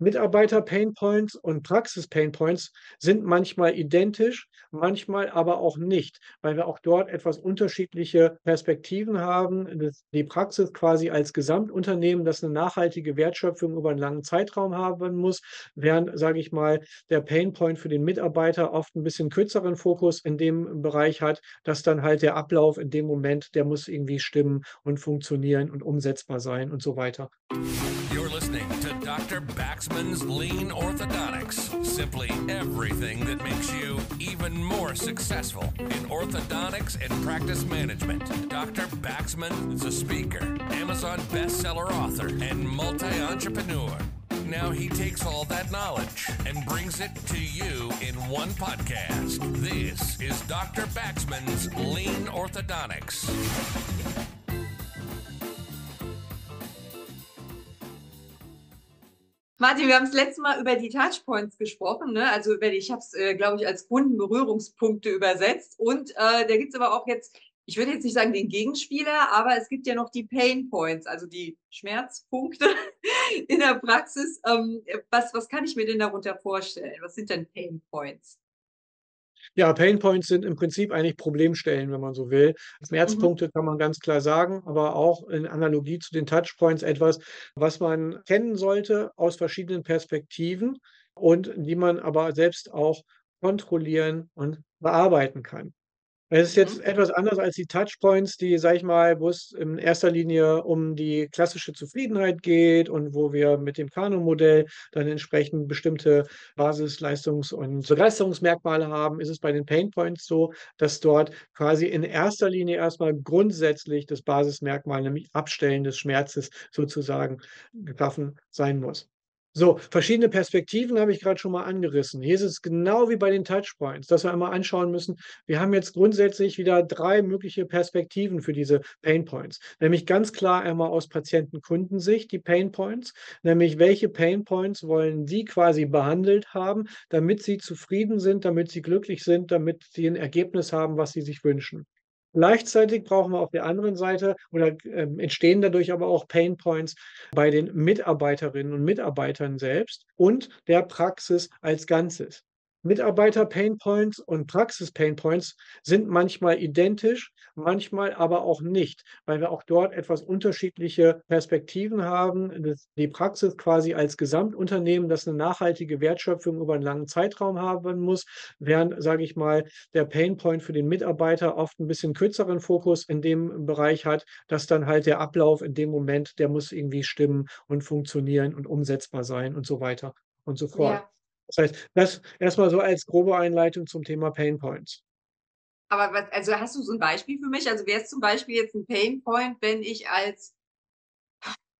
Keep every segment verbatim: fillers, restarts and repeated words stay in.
Mitarbeiter-Painpoints und Praxis-Painpoints sind manchmal identisch, manchmal aber auch nicht, weil wir auch dort etwas unterschiedliche Perspektiven haben. Die Praxis quasi als Gesamtunternehmen, das eine nachhaltige Wertschöpfung über einen langen Zeitraum haben muss, während, sage ich mal, der Painpoint für den Mitarbeiter oft ein bisschen kürzeren Fokus in dem Bereich hat, dass dann halt der Ablauf in dem Moment, der muss irgendwie stimmen und funktionieren und umsetzbar sein und so weiter. You're listening to Doktor Baxmann's Lean Orthodontics. Simply everything that makes you even more successful in orthodontics and practice management. Doktor Baxmann is a speaker, Amazon bestseller author, and multi-entrepreneur. Now he takes all that knowledge and brings it to you in one podcast. This is Doktor Baxmann's Lean Orthodontics. Martin, wir haben das letzte Mal über die Touchpoints gesprochen, ne? Also über die, ich habe es, äh, glaube ich, als Kundenberührungspunkte übersetzt. Und äh, da gibt es aber auch jetzt, ich würde jetzt nicht sagen den Gegenspieler, aber es gibt ja noch die Painpoints, also die Schmerzpunkte in der Praxis. Ähm, was, was kann ich mir denn darunter vorstellen? Was sind denn Painpoints? Ja, Painpoints sind im Prinzip eigentlich Problemstellen, wenn man so will. Schmerzpunkte kann man ganz klar sagen, aber auch in Analogie zu den Touchpoints etwas, was man kennen sollte aus verschiedenen Perspektiven und die man aber selbst auch kontrollieren und bearbeiten kann. Es ist jetzt etwas anders als die Touchpoints, die, sage ich mal, wo es in erster Linie um die klassische Zufriedenheit geht und wo wir mit dem Kano-Modell dann entsprechend bestimmte Basisleistungs- und Begeisterungsmerkmale haben, ist es bei den Painpoints so, dass dort quasi in erster Linie erstmal grundsätzlich das Basismerkmal, nämlich Abstellen des Schmerzes sozusagen, geschaffen sein muss. So, verschiedene Perspektiven habe ich gerade schon mal angerissen. Hier ist es genau wie bei den Touchpoints, dass wir einmal anschauen müssen, wir haben jetzt grundsätzlich wieder drei mögliche Perspektiven für diese Painpoints. Nämlich ganz klar einmal aus Patienten-Kundensicht die Painpoints, nämlich welche Painpoints wollen Sie quasi behandelt haben, damit Sie zufrieden sind, damit Sie glücklich sind, damit Sie ein Ergebnis haben, was Sie sich wünschen. Gleichzeitig brauchen wir auf der anderen Seite oder äh, entstehen dadurch aber auch Painpoints bei den Mitarbeiterinnen und Mitarbeitern selbst und der Praxis als Ganzes. Mitarbeiter-Painpoints und Praxis-Painpoints sind manchmal identisch, manchmal aber auch nicht, weil wir auch dort etwas unterschiedliche Perspektiven haben. Die Praxis quasi als Gesamtunternehmen, das eine nachhaltige Wertschöpfung über einen langen Zeitraum haben muss, während, sage ich mal, der Painpoint für den Mitarbeiter oft ein bisschen kürzeren Fokus in dem Bereich hat, dass dann halt der Ablauf in dem Moment, der muss irgendwie stimmen und funktionieren und umsetzbar sein und so weiter und so fort. Ja. Das heißt, das erstmal so als grobe Einleitung zum Thema Painpoints. Aber was, also hast du so ein Beispiel für mich? Also wäre es zum Beispiel jetzt ein Painpoint, wenn ich als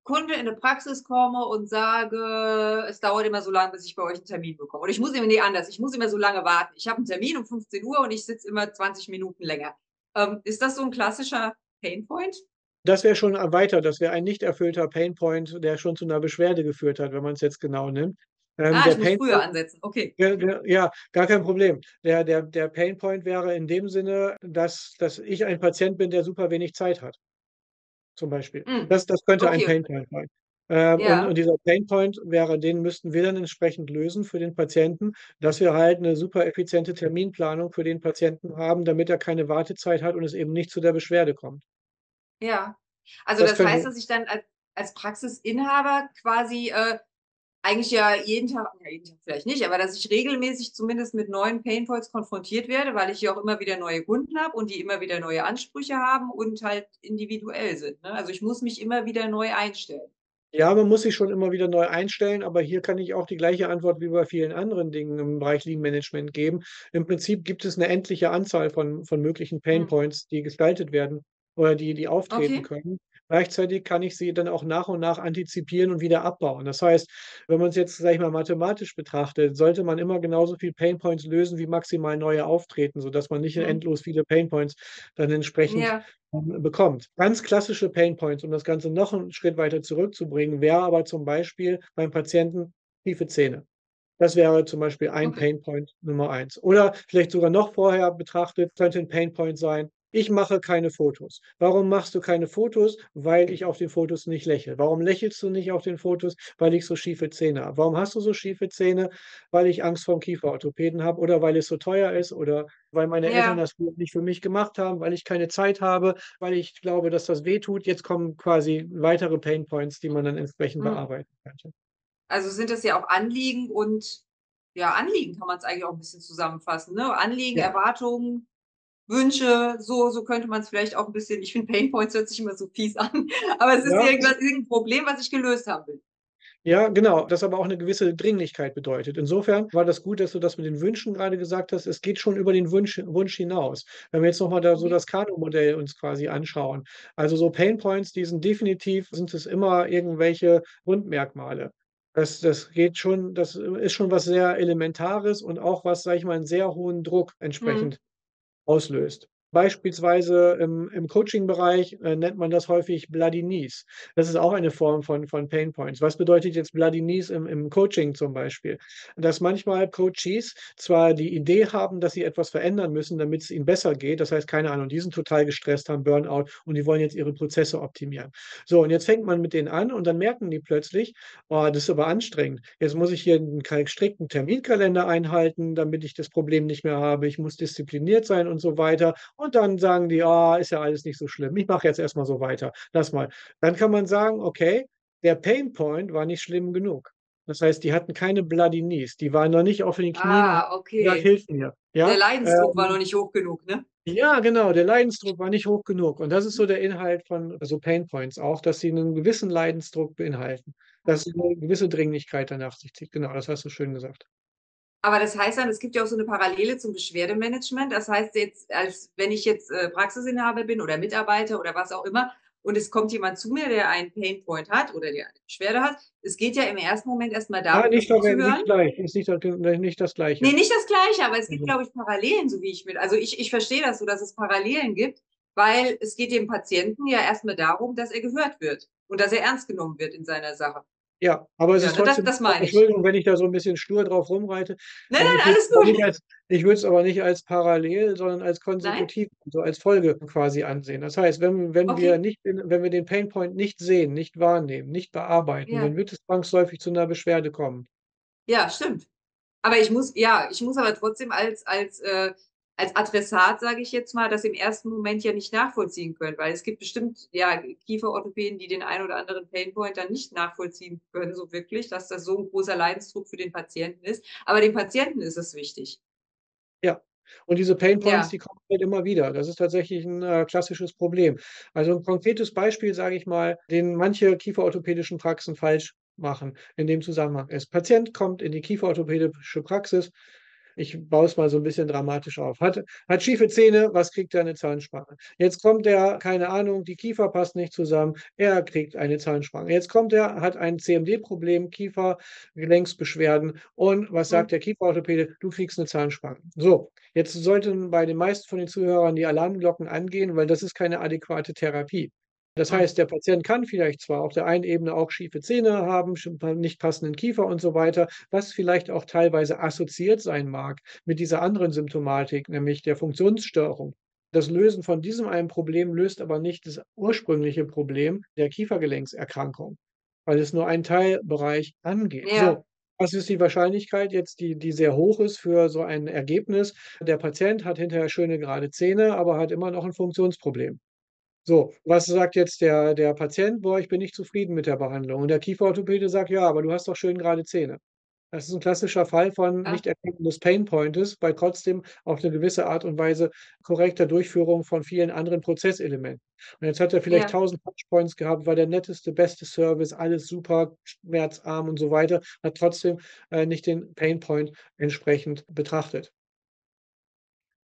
Kunde in eine Praxis komme und sage, es dauert immer so lange, bis ich bei euch einen Termin bekomme. Oder ich muss immer, nee, anders, ich muss immer so lange warten. Ich habe einen Termin um fünfzehn Uhr und ich sitze immer zwanzig Minuten länger. Ähm, ist das so ein klassischer Painpoint? Das wäre schon weiter, das wäre ein nicht erfüllter Painpoint, der schon zu einer Beschwerde geführt hat, wenn man es jetzt genau nimmt. Ähm, ah, der ich muss Pain- früher ansetzen, okay. Der, der, ja, gar kein Problem. Der, der, der Painpoint wäre in dem Sinne, dass, dass ich ein Patient bin, der super wenig Zeit hat, zum Beispiel. Mm. Das, das könnte okay. ein Painpoint sein. Ähm, ja. und, und dieser Painpoint wäre, den müssten wir dann entsprechend lösen für den Patienten, dass wir halt eine super effiziente Terminplanung für den Patienten haben, damit er keine Wartezeit hat und es eben nicht zu der Beschwerde kommt. Ja, also das, das heißt, dass ich dann als, als Praxisinhaber quasi... Äh, Eigentlich ja jeden Tag, ja jeden Tag vielleicht nicht, aber dass ich regelmäßig zumindest mit neuen Painpoints konfrontiert werde, weil ich ja auch immer wieder neue Kunden habe und die immer wieder neue Ansprüche haben und halt individuell sind. Ne? Also ich muss mich immer wieder neu einstellen. Ja, man muss sich schon immer wieder neu einstellen, aber hier kann ich auch die gleiche Antwort wie bei vielen anderen Dingen im Bereich Lean Management geben. Im Prinzip gibt es eine endliche Anzahl von, von möglichen Painpoints, die gestaltet werden oder die, die auftreten okay. können. Gleichzeitig kann ich sie dann auch nach und nach antizipieren und wieder abbauen. Das heißt, wenn man es jetzt, sag ich mal, mathematisch betrachtet, sollte man immer genauso viel Painpoints lösen, wie maximal neue auftreten, sodass man nicht endlos viele Painpoints dann entsprechend ja. bekommt. Ganz klassische Painpoints, um das Ganze noch einen Schritt weiter zurückzubringen, wäre aber zum Beispiel beim Patienten tiefe Zähne. Das wäre zum Beispiel ein okay. Painpoint Nummer eins. Oder vielleicht sogar noch vorher betrachtet, könnte ein Painpoint sein, Ich mache keine Fotos. Warum machst du keine Fotos? Weil ich auf den Fotos nicht lächle. Warum lächelst du nicht auf den Fotos? Weil ich so schiefe Zähne habe. Warum hast du so schiefe Zähne? Weil ich Angst vor dem Kieferorthopäden habe oder weil es so teuer ist oder weil meine ja. Eltern das nicht für mich gemacht haben, weil ich keine Zeit habe, weil ich glaube, dass das wehtut. Jetzt kommen quasi weitere Pain Points, die man dann entsprechend mhm. bearbeiten könnte. Also sind das ja auch Anliegen und ja, Anliegen kann man es eigentlich auch ein bisschen zusammenfassen. Ne? Anliegen, ja. Erwartungen, Wünsche, so, so könnte man es vielleicht auch ein bisschen, ich finde Painpoints hört sich immer so fies an, aber es ist ja. irgendwas, irgendein Problem, was ich gelöst haben will. Ja, genau, das aber auch eine gewisse Dringlichkeit bedeutet. Insofern war das gut, dass du das mit den Wünschen gerade gesagt hast. Es geht schon über den Wunsch, Wunsch hinaus. Wenn wir jetzt nochmal da so das Kano-Modell uns quasi anschauen. Also so Painpoints, die sind definitiv, sind es immer irgendwelche Grundmerkmale. Das, das geht schon, das ist schon was sehr Elementares und auch was, sage ich mal, einen sehr hohen Druck entsprechend hm. auslöst. Beispielsweise im, im Coaching-Bereich äh, nennt man das häufig Bloody Knees. Das ist auch eine Form von, von Pain Points. Was bedeutet jetzt Bloody Knees im, im Coaching zum Beispiel? Dass manchmal Coaches zwar die Idee haben, dass sie etwas verändern müssen, damit es ihnen besser geht. Das heißt, keine Ahnung, die sind total gestresst, haben Burnout und die wollen jetzt ihre Prozesse optimieren. So, und jetzt fängt man mit denen an und dann merken die plötzlich, oh, das ist aber anstrengend. Jetzt muss ich hier einen strikten Terminkalender einhalten, damit ich das Problem nicht mehr habe. Ich muss diszipliniert sein und so weiter. Und dann sagen die, ah, ist ja alles nicht so schlimm. Ich mache jetzt erstmal so weiter. Lass mal. Dann kann man sagen, okay, der Pain Point war nicht schlimm genug. Das heißt, die hatten keine Bloody Knees. Die waren noch nicht auf den Knien. Ah, okay. Das hilft mir. Ja? Der Leidensdruck ähm, war noch nicht hoch genug, ne? Ja, genau. Der Leidensdruck war nicht hoch genug. Und das ist so der Inhalt von so Pain Points auch, dass sie einen gewissen Leidensdruck beinhalten. Dass sie eine gewisse Dringlichkeit danach sich zieht. Genau, das hast du schön gesagt. Aber das heißt dann, es gibt ja auch so eine Parallele zum Beschwerdemanagement. Das heißt jetzt, als wenn ich jetzt äh, Praxisinhaber bin oder Mitarbeiter oder was auch immer und es kommt jemand zu mir, der einen Painpoint hat oder der eine Beschwerde hat, es geht ja im ersten Moment erstmal darum, ja, nicht, zu hören. Nicht gleich, ist nicht, nicht das Gleiche. Nee, nicht das Gleiche, aber es gibt, mhm. glaube ich, Parallelen, so wie ich mit, also ich, ich verstehe das so, dass es Parallelen gibt, weil es geht dem Patienten ja erstmal darum, dass er gehört wird und dass er ernst genommen wird in seiner Sache. Ja, aber es ja, ist trotzdem, das, das Entschuldigung, ich. wenn ich da so ein bisschen stur drauf rumreite. Nein, nein, alles gut. Als, ich würde es aber nicht als parallel, sondern als konsekutiv, so also als Folge quasi ansehen. Das heißt, wenn, wenn, okay. wir nicht, wenn wir den Painpoint nicht sehen, nicht wahrnehmen, nicht bearbeiten, ja. dann wird es zwangsläufig zu einer Beschwerde kommen. Ja, stimmt. Aber ich muss, ja, ich muss aber trotzdem als, als, äh, als Adressat, sage ich jetzt mal, das im ersten Moment ja nicht nachvollziehen können, weil es gibt bestimmt ja Kieferorthopäden, die den einen oder anderen Painpoint dann nicht nachvollziehen können, so wirklich, dass das so ein großer Leidensdruck für den Patienten ist. Aber dem Patienten ist es wichtig. Ja. Und diese Painpoints, ja. die kommen halt immer wieder. Das ist tatsächlich ein äh, klassisches Problem. Also ein konkretes Beispiel, sage ich mal, den manche kieferorthopädischen Praxen falsch machen in dem Zusammenhang ist. Patient kommt in die kieferorthopädische Praxis, ich baue es mal so ein bisschen dramatisch auf. Hat, hat schiefe Zähne, was kriegt er? Eine Zahnspange. Jetzt kommt er, keine Ahnung, die Kiefer passt nicht zusammen, er kriegt eine Zahnspange. Jetzt kommt er, hat ein C M D-Problem, Kiefergelenksbeschwerden und was sagt der Kieferorthopäde? Du kriegst eine Zahnspange. So, jetzt sollten bei den meisten von den Zuhörern die Alarmglocken angehen, weil das ist keine adäquate Therapie. Das heißt, der Patient kann vielleicht zwar auf der einen Ebene auch schiefe Zähne haben, nicht passenden Kiefer und so weiter, was vielleicht auch teilweise assoziiert sein mag mit dieser anderen Symptomatik, nämlich der Funktionsstörung. Das Lösen von diesem einen Problem löst aber nicht das ursprüngliche Problem der Kiefergelenkserkrankung, weil es nur einen Teilbereich angeht. Ja. So. Was ist die Wahrscheinlichkeit jetzt, die, die sehr hoch ist für so ein Ergebnis? Der Patient hat hinterher schöne gerade Zähne, aber hat immer noch ein Funktionsproblem. So, was sagt jetzt der, der Patient? Boah, ich bin nicht zufrieden mit der Behandlung. Und der Kieferorthopäde sagt, ja, aber du hast doch schön gerade Zähne. Das ist ein klassischer Fall von ja. nicht Erkennen des Painpoints, bei trotzdem auf eine gewisse Art und Weise korrekter Durchführung von vielen anderen Prozesselementen. Und jetzt hat er vielleicht tausend ja. Touchpoints gehabt, war der netteste, beste Service, alles super, schmerzarm und so weiter, hat trotzdem äh, nicht den Painpoint entsprechend betrachtet.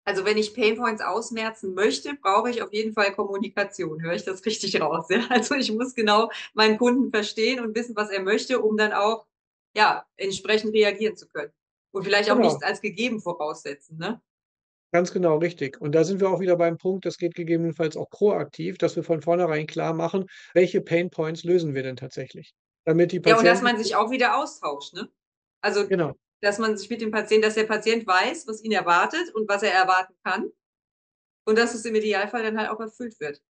Also wenn ich Painpoints ausmerzen möchte, brauche ich auf jeden Fall Kommunikation, höre ich das richtig raus. Ja? Also ich muss genau meinen Kunden verstehen und wissen, was er möchte, um dann auch ja, entsprechend reagieren zu können. Und vielleicht auch genau. nichts als gegeben voraussetzen. Ne? Ganz genau, richtig. Und da sind wir auch wieder beim Punkt, das geht gegebenenfalls auch proaktiv, dass wir von vornherein klar machen, welche Painpoints lösen wir denn tatsächlich. Damit die Patienten ja, und dass man sich auch wieder austauscht. Ne? Also genau. dass man sich mit dem Patienten, dass der Patient weiß, was ihn erwartet und was er erwarten kann Und dass es im Idealfall dann halt auch erfüllt wird.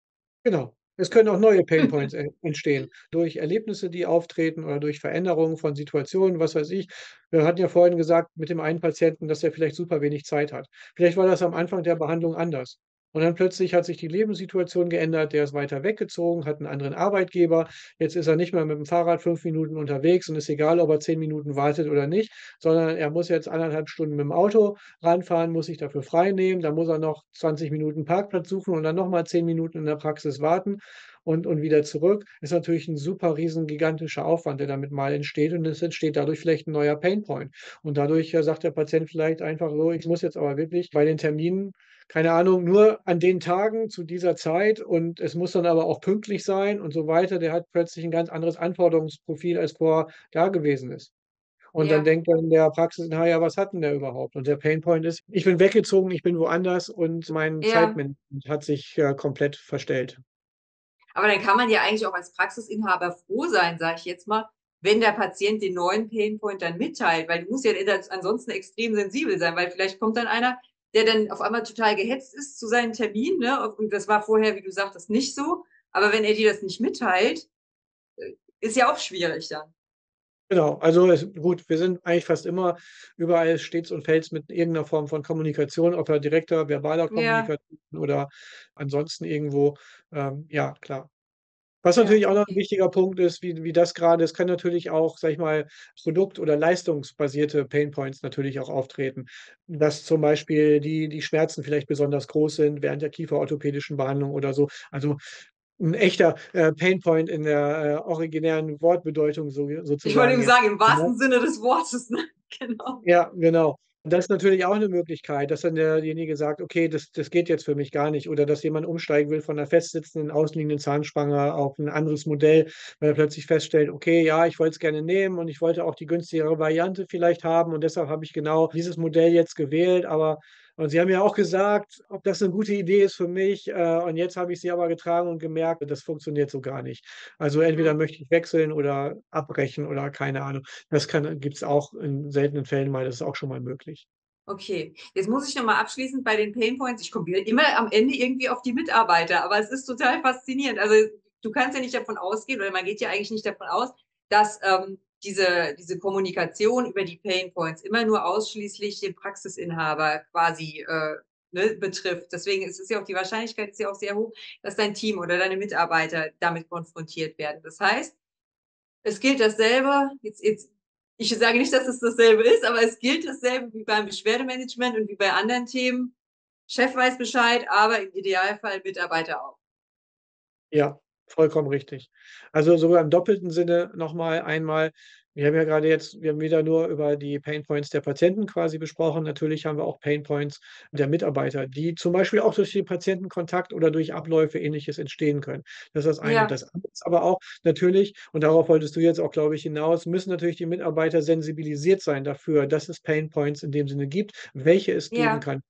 Genau. Es können auch neue Painpoints entstehen durch Erlebnisse, die auftreten oder durch Veränderungen von Situationen, was weiß ich. Wir hatten ja vorhin gesagt mit dem einen Patienten, dass er vielleicht super wenig Zeit hat. Vielleicht war das am Anfang der Behandlung anders. Und dann plötzlich hat sich die Lebenssituation geändert, der ist weiter weggezogen, hat einen anderen Arbeitgeber, jetzt ist er nicht mehr mit dem Fahrrad fünf Minuten unterwegs und ist egal, ob er zehn Minuten wartet oder nicht, sondern er muss jetzt anderthalb Stunden mit dem Auto ranfahren, muss sich dafür frei nehmen, dann muss er noch zwanzig Minuten Parkplatz suchen und dann nochmal zehn Minuten in der Praxis warten und, und wieder zurück. Ist natürlich ein super riesen gigantischer Aufwand, der damit mal entsteht, und es entsteht dadurch vielleicht ein neuer Painpoint. Und dadurch ja, sagt der Patient vielleicht einfach so, ich muss jetzt aber wirklich bei den Terminen, keine Ahnung, nur an den Tagen zu dieser Zeit und es muss dann aber auch pünktlich sein und so weiter. Der hat plötzlich ein ganz anderes Anforderungsprofil, als vorher da gewesen ist. Und ja. Dann denkt dann der Praxis, naja, was hat denn der überhaupt? Und der Painpoint ist, ich bin weggezogen, ich bin woanders und mein ja. Zeitmanagement hat sich äh, komplett verstellt. Aber dann kann man ja eigentlich auch als Praxisinhaber froh sein, sage ich jetzt mal, wenn der Patient den neuen Painpoint dann mitteilt, weil du musst ja ansonsten extrem sensibel sein, weil vielleicht kommt dann einer, der dann auf einmal total gehetzt ist zu seinem Termin, ne? Und das war vorher, wie du sagtest, nicht so. Aber wenn er dir das nicht mitteilt, ist ja auch schwierig dann. Genau, also es, gut, wir sind eigentlich fast immer überall stets und fällt mit irgendeiner Form von Kommunikation, ob er direkter, verbaler Kommunikation ja. oder ansonsten irgendwo, ähm, ja, klar. Was natürlich auch noch ein wichtiger Punkt ist, wie, wie das gerade, es kann natürlich auch, sag ich mal, produkt- oder leistungsbasierte Painpoints natürlich auch auftreten. Dass zum Beispiel die, die Schmerzen vielleicht besonders groß sind während der kieferorthopädischen Behandlung oder so. Also ein echter äh, Painpoint in der äh, originären Wortbedeutung so, sozusagen. Ich wollte eben sagen, im wahrsten Sinne des Wortes, ne? Genau. Ja, genau. Und das ist natürlich auch eine Möglichkeit, dass dann derjenige sagt, okay, das, das geht jetzt für mich gar nicht. Oder dass jemand umsteigen will von einer festsitzenden, außenliegenden Zahnspange auf ein anderes Modell, weil er plötzlich feststellt, okay, ja, ich wollte es gerne nehmen und ich wollte auch die günstigere Variante vielleicht haben und deshalb habe ich genau dieses Modell jetzt gewählt. Aber und Sie haben ja auch gesagt, ob das eine gute Idee ist für mich. Äh, und jetzt habe ich sie aber getragen und gemerkt, das funktioniert so gar nicht. Also entweder möchte ich wechseln oder abbrechen oder keine Ahnung. Das gibt es auch in seltenen Fällen mal, das ist auch schon mal möglich. Okay, jetzt muss ich nochmal abschließend bei den Painpoints, ich komme immer am Ende irgendwie auf die Mitarbeiter, aber es ist total faszinierend. Also du kannst ja nicht davon ausgehen, oder man geht ja eigentlich nicht davon aus, dass ähm, Diese, diese Kommunikation über die Painpoints immer nur ausschließlich den Praxisinhaber quasi äh, ne, betrifft. Deswegen ist es ja auch die Wahrscheinlichkeit ist ja auch sehr hoch, dass dein Team oder deine Mitarbeiter damit konfrontiert werden. Das heißt, es gilt dasselbe, jetzt, jetzt, ich sage nicht, dass es dasselbe ist, aber es gilt dasselbe wie beim Beschwerdemanagement und wie bei anderen Themen. Chef weiß Bescheid, aber im Idealfall Mitarbeiter auch. Ja. Vollkommen richtig. Also sogar im doppelten Sinne nochmal einmal, wir haben ja gerade jetzt, wir haben wieder nur über die Painpoints der Patienten quasi besprochen. Natürlich haben wir auch Painpoints der Mitarbeiter, die zum Beispiel auch durch den Patientenkontakt oder durch Abläufe ähnliches entstehen können. Das ist das eine. Ja. Das andere ist aber auch natürlich, und darauf wolltest du jetzt auch, glaube ich, hinaus, müssen natürlich die Mitarbeiter sensibilisiert sein dafür, dass es Painpoints in dem Sinne gibt, welche es geben ja. kann.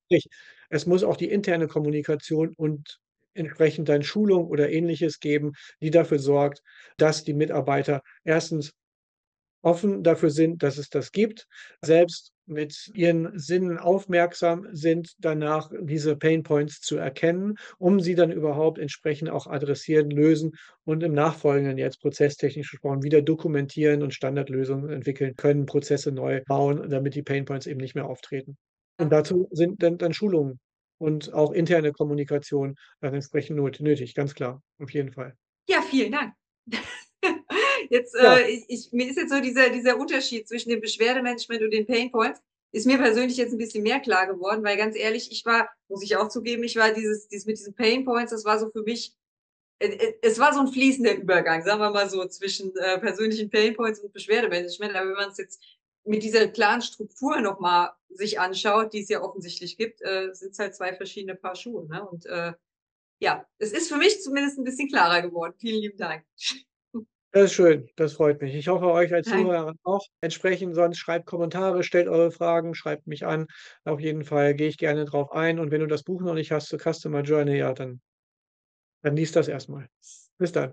Es muss auch die interne Kommunikation und entsprechend dann Schulung oder Ähnliches geben, die dafür sorgt, dass die Mitarbeiter erstens offen dafür sind, dass es das gibt, selbst mit ihren Sinnen aufmerksam sind, danach diese Painpoints zu erkennen, um sie dann überhaupt entsprechend auch adressieren, lösen und im nachfolgenden, jetzt prozesstechnisch gesprochen, wieder dokumentieren und Standardlösungen entwickeln können, Prozesse neu bauen, damit die Painpoints eben nicht mehr auftreten. Und dazu sind dann, dann Schulungen und auch interne Kommunikation dann entsprechend nötig, ganz klar, auf jeden Fall. Ja, vielen Dank. Jetzt, ja. äh, ich, ich, mir ist jetzt so dieser, dieser Unterschied zwischen dem Beschwerdemanagement und den Painpoints, ist mir persönlich jetzt ein bisschen mehr klar geworden, weil ganz ehrlich, ich war, muss ich auch zugeben, ich war dieses, dieses mit diesen Painpoints, das war so für mich, äh, es war so ein fließender Übergang, sagen wir mal so, zwischen äh, persönlichen Painpoints und Beschwerdemanagement. Aber wenn man es jetzt mit dieser klaren Struktur nochmal sich anschaut, die es ja offensichtlich gibt, äh, sind es halt zwei verschiedene Paar Schuhe. Ne? Und äh, ja, es ist für mich zumindest ein bisschen klarer geworden. Vielen lieben Dank. Das ist schön, das freut mich. Ich hoffe, euch als Zuhörer auch entsprechend. Sonst schreibt Kommentare, stellt eure Fragen, schreibt mich an. Auf jeden Fall gehe ich gerne drauf ein. Und wenn du das Buch noch nicht hast zur Customer Journey, ja, dann, dann liest das erstmal. Bis dann.